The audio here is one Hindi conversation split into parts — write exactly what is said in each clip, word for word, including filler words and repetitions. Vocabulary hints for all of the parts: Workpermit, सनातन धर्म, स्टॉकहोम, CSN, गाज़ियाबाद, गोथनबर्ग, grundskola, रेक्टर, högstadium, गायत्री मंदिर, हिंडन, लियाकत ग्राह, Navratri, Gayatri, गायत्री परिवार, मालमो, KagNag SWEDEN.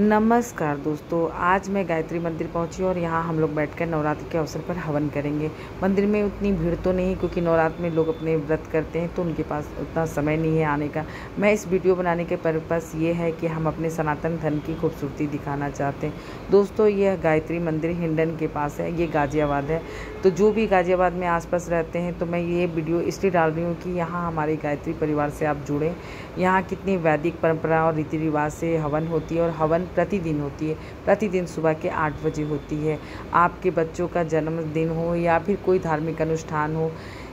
नमस्कार दोस्तों, आज मैं गायत्री मंदिर पहुंची और यहाँ हम लोग बैठकर नवरात्रि के अवसर पर हवन करेंगे। मंदिर में उतनी भीड़ तो नहीं, क्योंकि नवरात्र में लोग अपने व्रत करते हैं तो उनके पास उतना समय नहीं है आने का। मैं इस वीडियो बनाने के पर्पस ये है कि हम अपने सनातन धर्म की खूबसूरती दिखाना चाहते हैं। दोस्तों, यह गायत्री मंदिर हिंडन के पास है, ये गाज़ियाबाद है। तो जो भी गाज़ियाबाद में आसपास रहते हैं तो मैं ये वीडियो इसलिए डाल रही हूँ कि यहाँ हमारे गायत्री परिवार से आप जुड़ें। यहाँ कितनी वैदिक परंपरा और रीति रिवाज से हवन होती है और हवन प्रतिदिन होती है, प्रतिदिन सुबह के आठ बजे होती है। आपके बच्चों का जन्मदिन हो या फिर कोई धार्मिक अनुष्ठान हो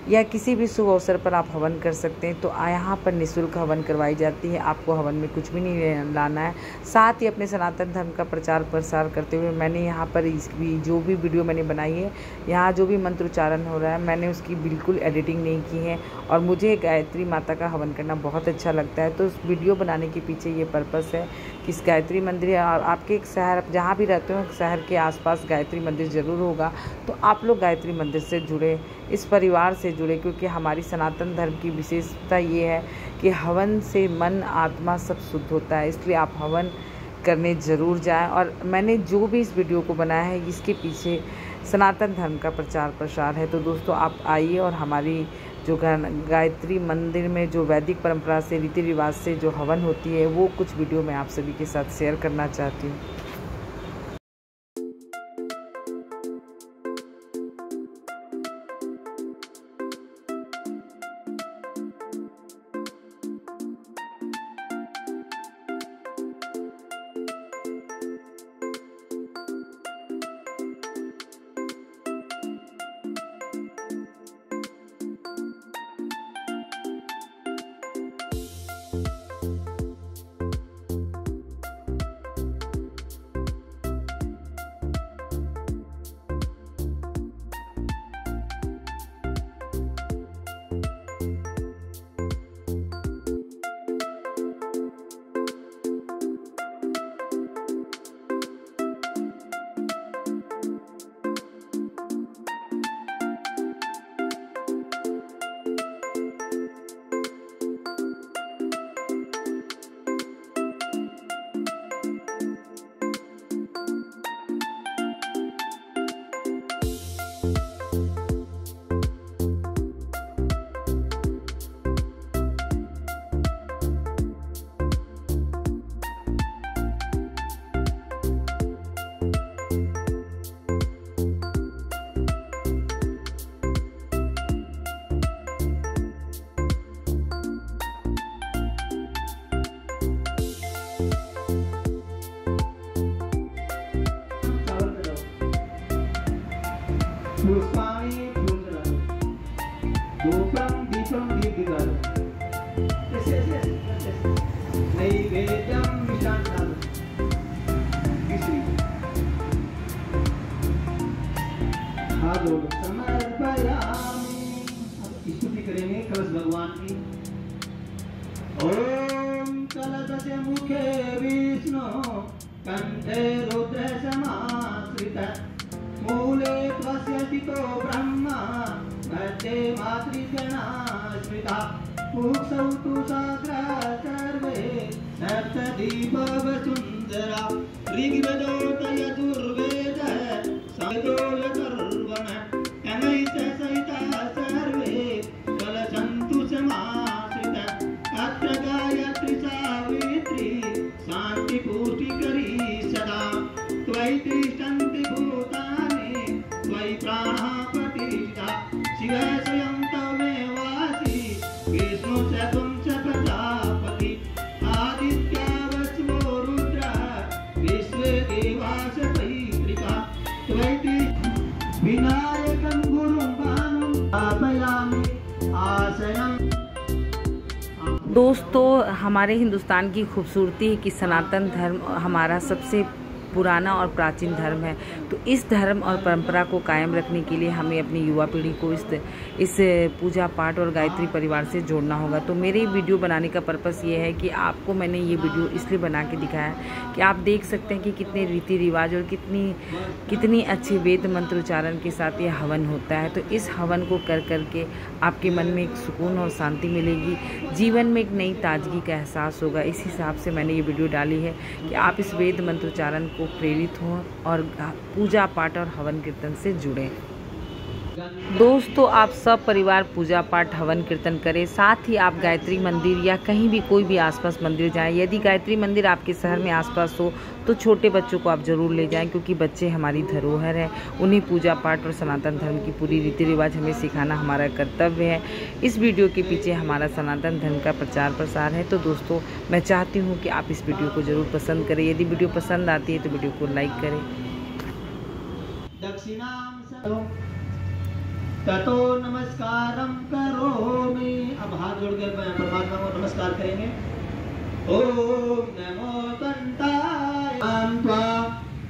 या किसी भी शुभ अवसर पर आप हवन कर सकते हैं। तो यहाँ पर निःशुल्क हवन करवाई जाती है, आपको हवन में कुछ भी नहीं लाना है। साथ ही अपने सनातन धर्म का प्रचार प्रसार करते हुए मैंने यहाँ पर इसकी जो भी वीडियो मैंने बनाई है, यहाँ जो भी मंत्रोच्चारण हो रहा है, मैंने उसकी बिल्कुल एडिटिंग नहीं की है। और मुझे गायत्री माता का हवन करना बहुत अच्छा लगता है, तो उस वीडियो बनाने के पीछे ये पर्पस है कि इस गायत्री मंदिर और आपके एक शहर, जहाँ भी रहते हो शहर के आसपास गायत्री मंदिर ज़रूर होगा, तो आप लोग गायत्री मंदिर से जुड़े, इस परिवार से जुड़े, क्योंकि हमारी सनातन धर्म की विशेषता ये है कि हवन से मन आत्मा सब शुद्ध होता है। इसलिए आप हवन करने ज़रूर जाएं। और मैंने जो भी इस वीडियो को बनाया है, इसके पीछे सनातन धर्म का प्रचार प्रसार है। तो दोस्तों, आप आइए और हमारी जो गायत्री मंदिर में जो वैदिक परंपरा से, रीति रिवाज से जो हवन होती है, वो कुछ वीडियो मैं आप सभी के साथ शेयर करना चाहती हूँ। पुष्पाणी धूपम दीपम दीर्घिकाल नैवेद्यम विशाल हाथ जोड़ समर्पयामि। स्तुति करेंगे कलश भगवान की। ओम कलश मुखे विष्णु कंठे रुद्र समाश्रित मूले त्वस्यति तो ब्रह्म मध्ये मातृगणा स्मृता पुक्षौ तु साग्र सर्वे सप्तदीपवसुन्दरा ऋग्वेदोर्यजुर्वेद सामवेदोर्वण अनैत सहिता सर्वे कलशन्तु समाश्रिता अत्र गायत्री सावित्री शान्ति पुष्टिकरी सदा त्वयि तिष्ठन्ति भूतानि प्राणापतिष्ठा शिव स्वयं तमेवासि विष्णु च त्वं च प्रजापति आदित्यवसो रुद्र विश्वदेवास पैत्रिका त्वयि विनायकं गुरुं भानुं स्थापयामि आसनम्। दोस्तों, हमारे हिंदुस्तान की खूबसूरती है कि सनातन धर्म हमारा सबसे पुराना और प्राचीन धर्म है। तो इस धर्म और परंपरा को कायम रखने के लिए हमें अपनी युवा पीढ़ी को इस इस पूजा पाठ और गायत्री परिवार से जोड़ना होगा। तो मेरे वीडियो बनाने का पर्पज़ ये है कि आपको मैंने ये वीडियो इसलिए बना के दिखाया कि आप देख सकते हैं कि कितने रीति रिवाज और कितनी कितनी अच्छे वेद मंत्रोच्चारण के साथ ये हवन होता है। तो इस हवन को कर करके आपके मन में एक सुकून और शांति मिलेगी, जीवन में एक नई ताजगी का एहसास होगा। इस हिसाब से मैंने ये वीडियो डाली है कि आप इस वेद मंत्रोच्चारण को प्रेरित हों और पूजा पाठ और हवन कीर्तन से जुड़ें। दोस्तों, आप सब परिवार पूजा पाठ हवन कीर्तन करें, साथ ही आप गायत्री मंदिर या कहीं भी कोई भी आसपास मंदिर जाएं। यदि गायत्री मंदिर आपके शहर में आसपास हो तो छोटे बच्चों को आप ज़रूर ले जाएं, क्योंकि बच्चे हमारी धरोहर हैं। उन्हें पूजा पाठ और सनातन धर्म की पूरी रीति रिवाज हमें सिखाना हमारा कर्तव्य है। इस वीडियो के पीछे हमारा सनातन धर्म का प्रचार प्रसार है। तो दोस्तों, मैं चाहती हूँ कि आप इस वीडियो को ज़रूर पसंद करें। यदि वीडियो पसंद आती है तो वीडियो को लाइक करें। ततो नमस्कारं करोमि। अब हाथ जोड़कर परमात्मा को नमस्कार करेंगे। ओम नमो तन्ताय त्वा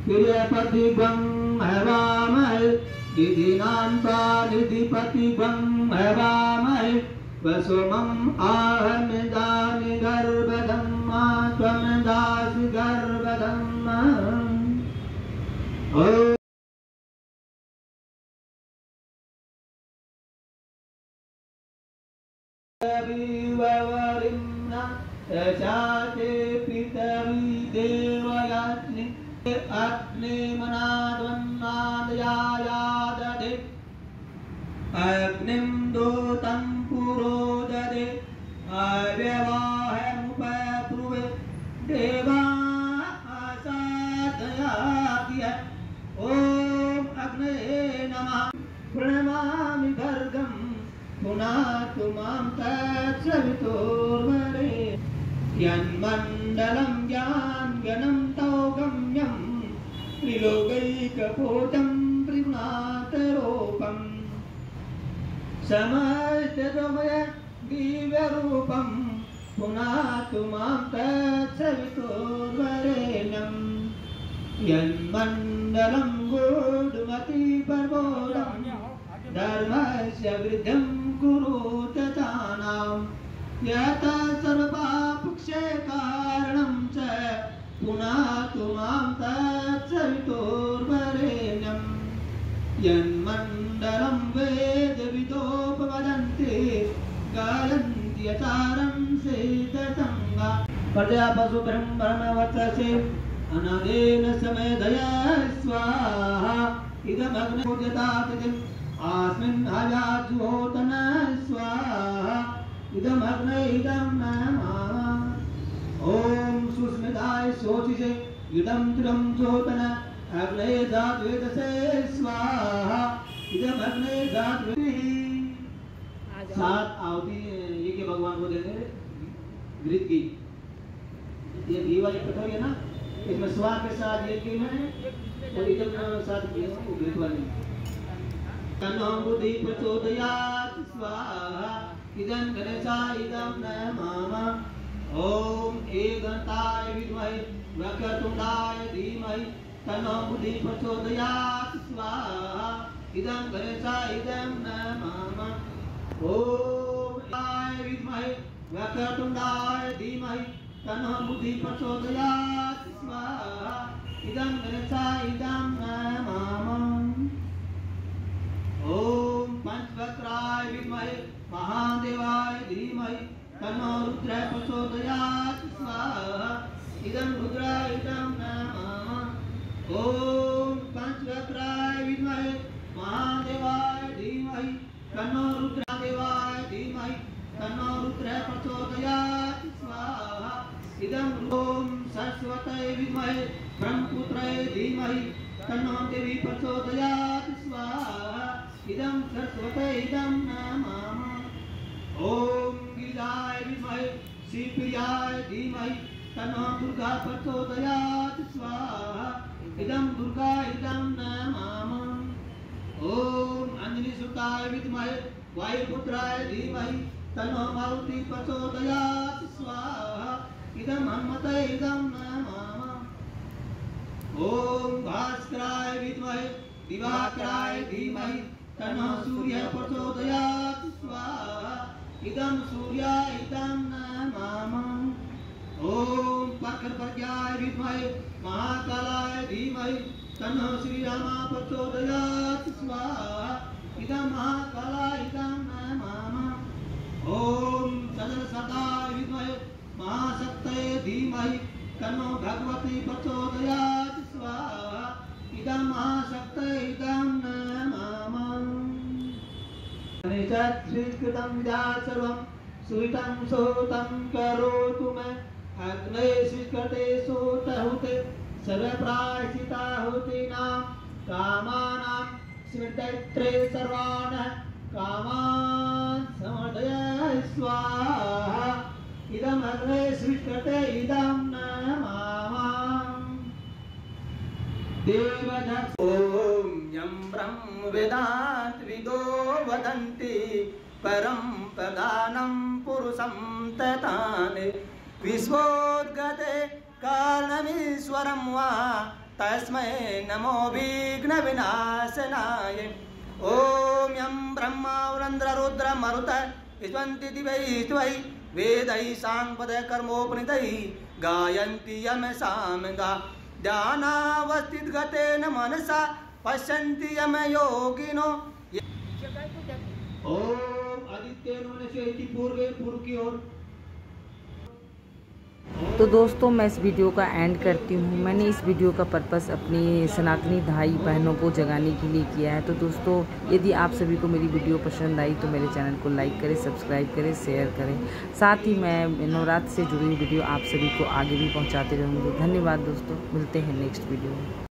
प्रियपतिगं हवामहे दिदिनां त्वा निधिपतिगं हवामहे वसुमं आहमिदानि गर्भधम्मा त्वं दासि गर्भधम्मा। ओम वरिम्ना रचाते पितवी देवयात्नि अग्नि मनाद्वन्नादयायाददे अग्निं दूतं पुरोददे अव्यवाहमुपब्रुवे देवा आसादयादिय। ओम अग्नये नमः। प्रणमामि भर्गम् पुनातु मां तत्सवितुर्वरे। यन्मण्डलं ज्ञानगणं तव गम्यं त्रिलोकैकपोतं त्रिगुणातरूपं समस्तमय दिव्यरूपं पुनातु मां तत्सवितुर्वरेण्यं। यन्मण्डलं गूढमति प्रबोधं धर्मस्य वृद्धिं गुरु तथानां यतः सर्वपापक्षयकारणं च पुनातु मां तत्सवितुर्वरेण्यं। यन्मण्डलं वेदविदोपवदन्ति गायन्ति यतारं सिद्धसङ्गा। प्रजापशु ब्रह्मवर्चसे अनादेन समयदया स्वाहा। इदमग्नोजतातिदिम् आस्मिन् अजाजुहोतन स्वाहा। इदमग्ने इदं नमः। ओम सुस्मिताय शोचिषे इदं त्रिदं ज्योतन अग्ने जातवेदसे स्वाहा। इदमग्ने जातवेदसे। सात आहुति ये के भगवान को देंगे घृत की। ये घी वाली कटोरी है ना, इसमें स्वाद के साथ ये घी है और इधर साथ घृत वाली। तन्नो बुद्धि प्रचोदयात् स्वाहा। इदं गणेशाय इदं नमः। ओम एघन्ताय विद्महे वक्रतुण्डाय धीमहि तन्नो बुद्धि प्रचोदयात् स्वाहा। इदं गणेशाय इदं नमः। ओम एघन्ताय विद्महे वक्रतुण्डाय धीमहि तन्नो बुद्धि प्रचोदयात् स्वाहा। इदं गणेशाय इदं नमः। ओम पंचवक्त्राय विद्महे महादेवाय धीमहि तन्नो रुद्रः प्रचोदयात् स्वाहा। इदं रुद्राय इदं नमः। ओम पंचवक्त्राय विद्महे महादेवाय धीमहि तन्नो रुद्रदेवाय धीमहि तन्नो रुद्रः प्रचोदयात् स्वाहा। इदं ओम सरस्वतये विद्महे ब्रह्मपुत्राय धीमहि तन्नो देवी प्रचोदयात् स्वाहा। इदं सर्वते इदं नमः। ओम गिरिजाय विद्महे शिवप्रियाय धीमहि तन्नो दुर्गा प्रचोदयात् स्वाहा। इदं दुर्गा इदं नमः। ओम अंजनीसुताय विद्महे वायुपुत्राय धीमहि तन्नो मारुति प्रचोदयात् स्वाहा। इदं हनुमते इदं नमः। ओम दिवाकराय धीमहि तन्नो सूर्यः प्रचोदयात् स्वाहा। इदं सूर्याय इदं नमामः। ओम प्रकर्पज्ञाय विद्महे महाकालाय धीमहि तन्नो श्रीरामः प्रचोदयात् स्वाहा। इदं महाकालाय इदं नमामः। ओम चंद्रशताय विद्महे महाशक्तये धीमहि तन्नो भगवती प्रचोदयात् स्वाहा। इदं महाशक्तये इदं नमामः। निचत्स्कृतं विदासर्वं सुवितं सोतं करोतु मे। अग्ने स्वीकृते सोतहुते सर्वप्रायश्चिताहुतीनां कामानां स्मृतैत्रे सर्वाणः कामान् समर्पय स्वाहा। इदं अग्ने स्वीकृते इदं नमामः। देवदत्त ॐ यं ब्रह्म वेदात्विदो वदन्ति परं प्रधानं पुरुषं ततानि विश्वोद्गते कालमीश्वरं वा तस्मै नमो विघ्न विनाशनाय। ॐ यं ब्रह्मा वरुन्द्र रुद्र मरुतः यजन्ति दिवैः त्वयि वेदैः सांपदः कर्मोपनितैः गायन्ति यमसामगा। ध्यानावस्थितगतेन मनसा पश्यन्ति यमयोगिनो। ओम आदित्येन नमस्येति पूर्वे पूर्व की ओर। तो दोस्तों मैं इस वीडियो का एंड करती हूँ। मैंने इस वीडियो का पर्पस अपनी सनातनी भाई बहनों को जगाने के लिए किया है। तो दोस्तों यदि आप सभी को मेरी वीडियो पसंद आई तो मेरे चैनल को लाइक करें, सब्सक्राइब करें, शेयर करें। साथ ही मैं नवरात्र से जुड़ी वीडियो आप सभी को आगे भी पहुँचाते रहूँगी। धन्यवाद दोस्तों, मिलते हैं नेक्स्ट वीडियो में।